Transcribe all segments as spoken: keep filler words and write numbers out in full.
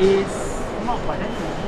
is not quite anything.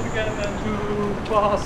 Again and then to pass.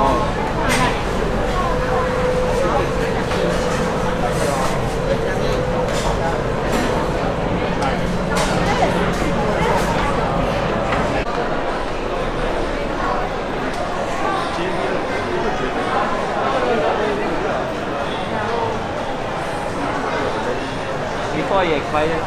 What?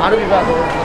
アルビバード。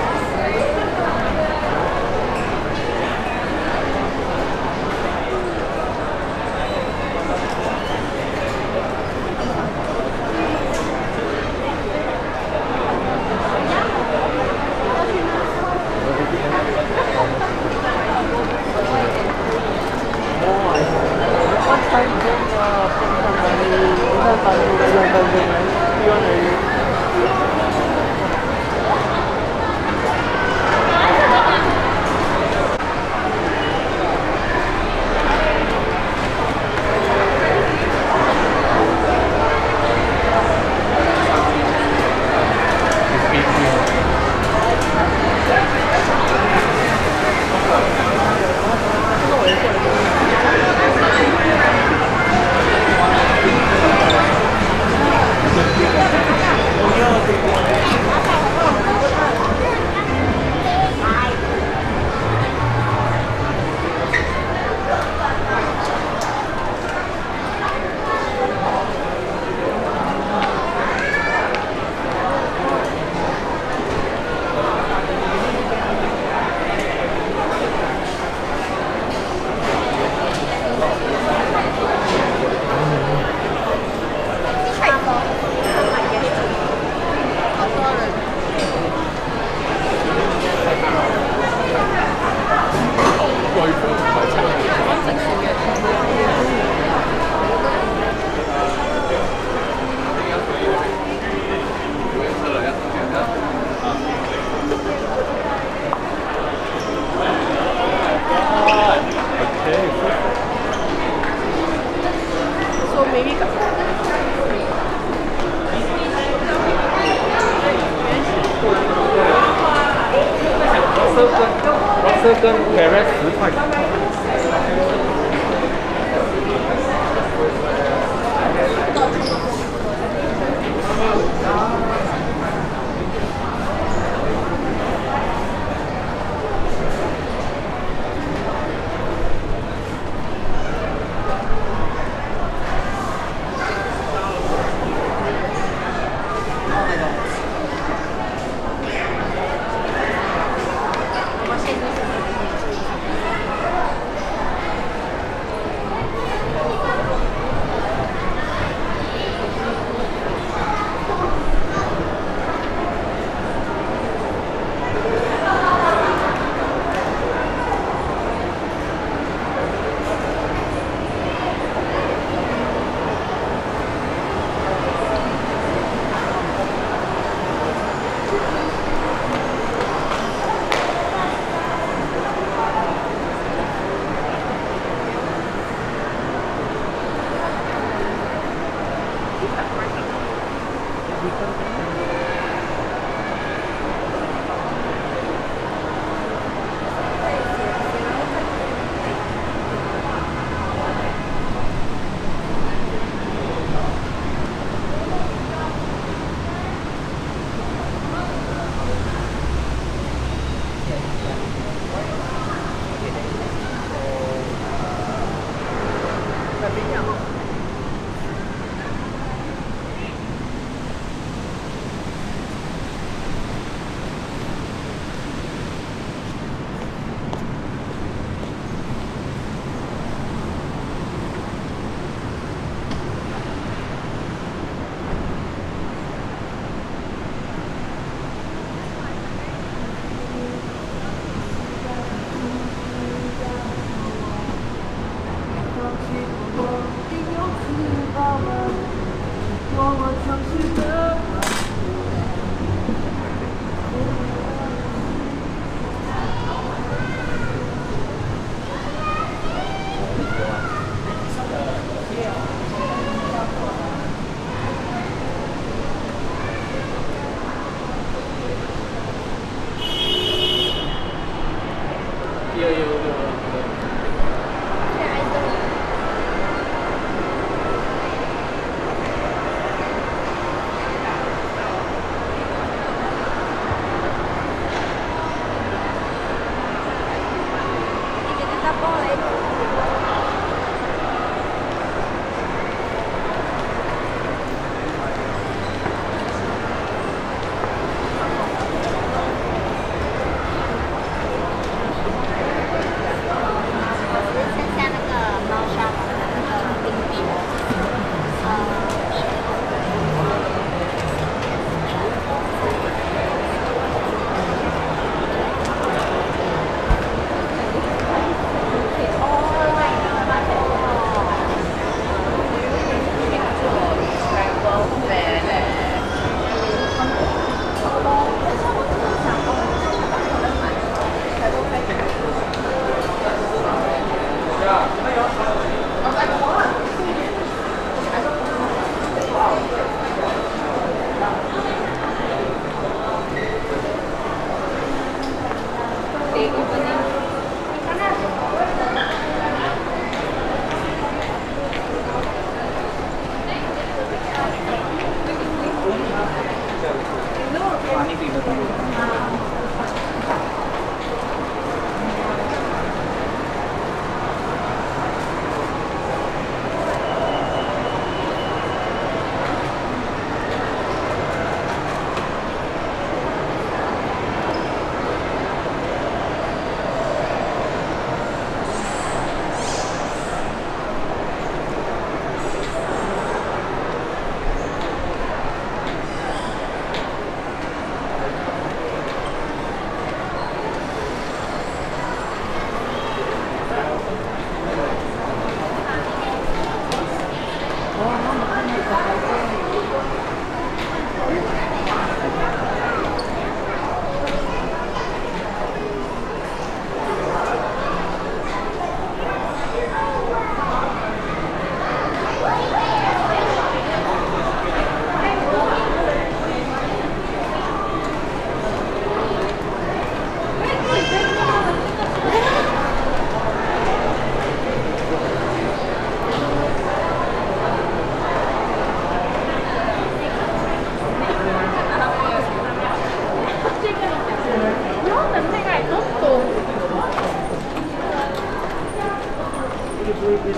Oh, this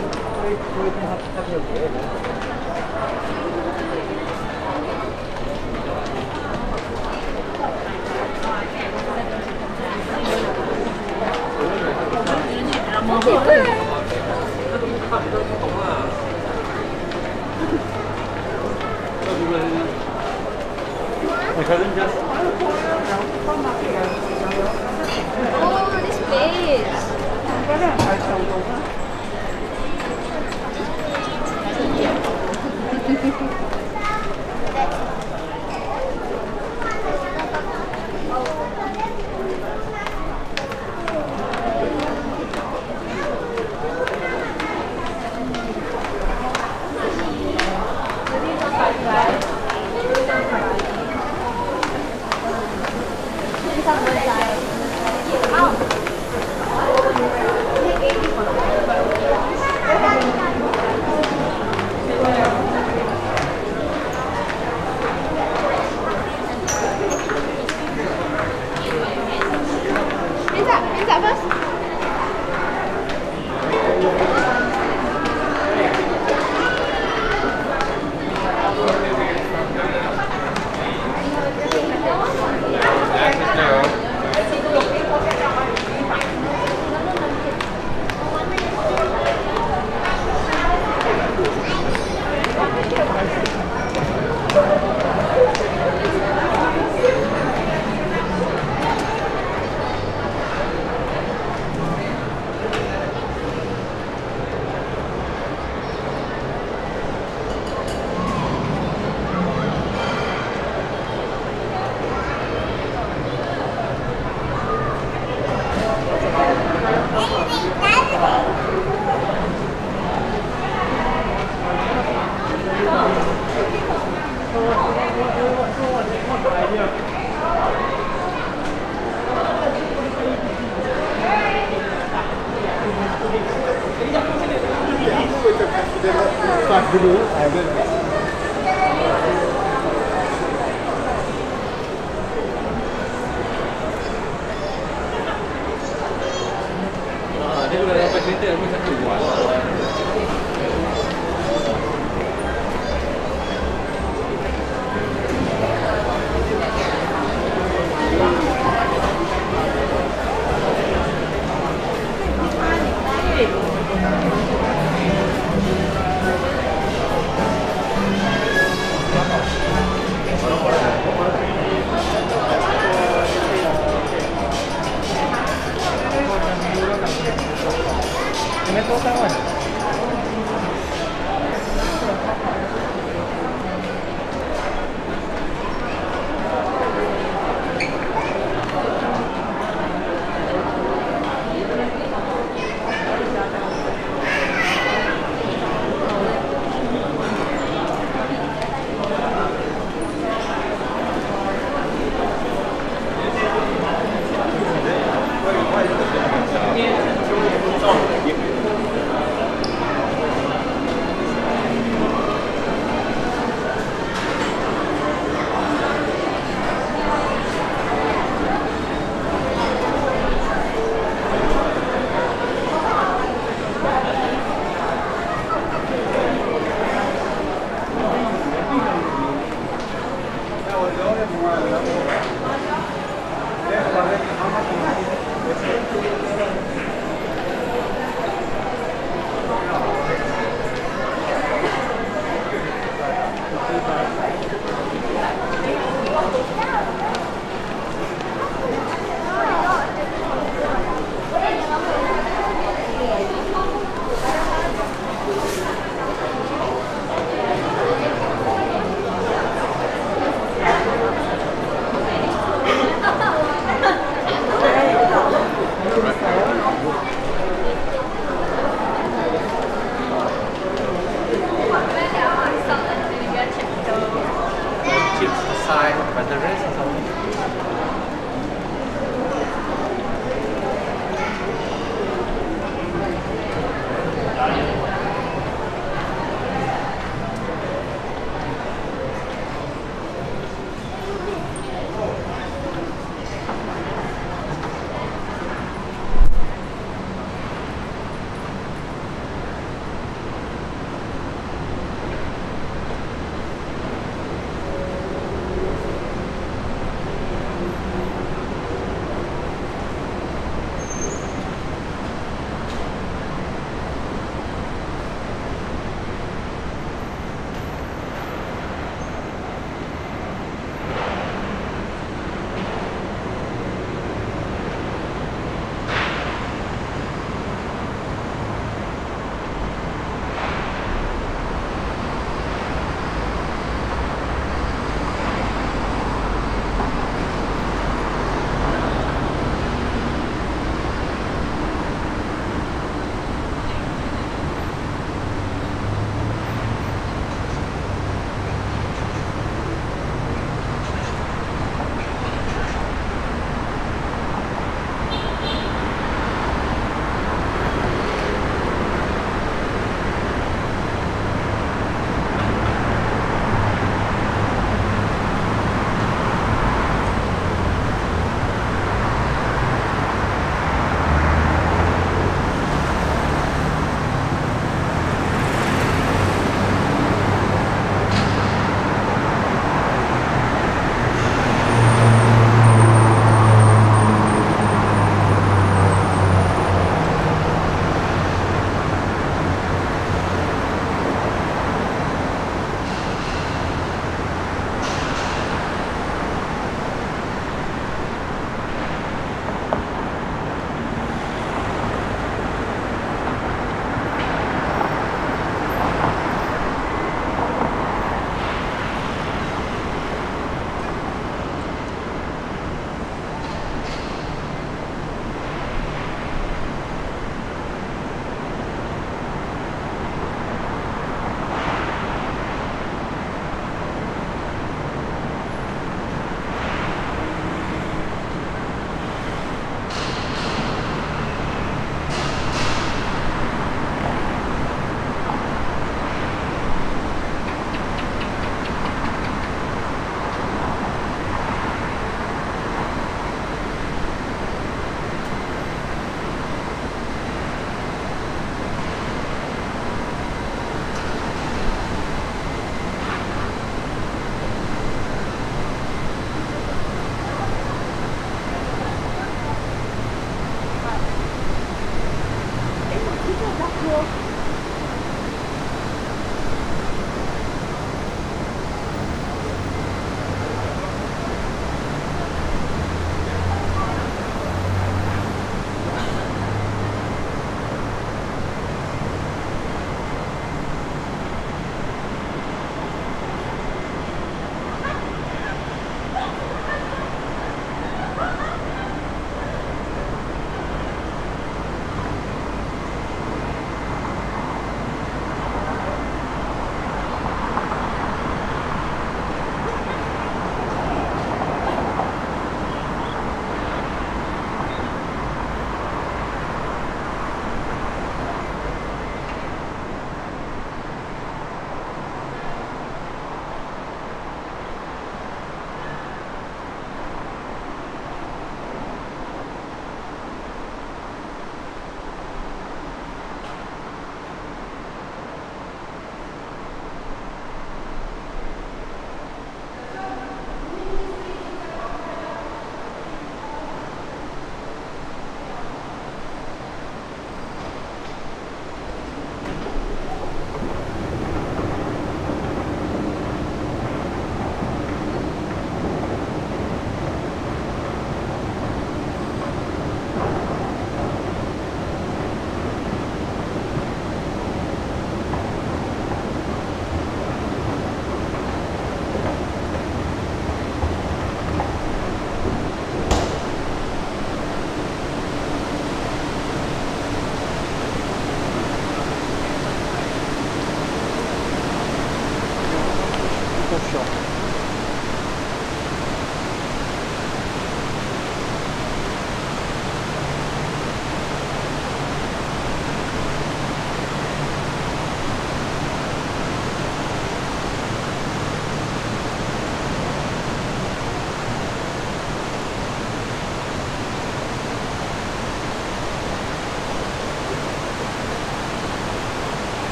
place.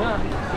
Yeah.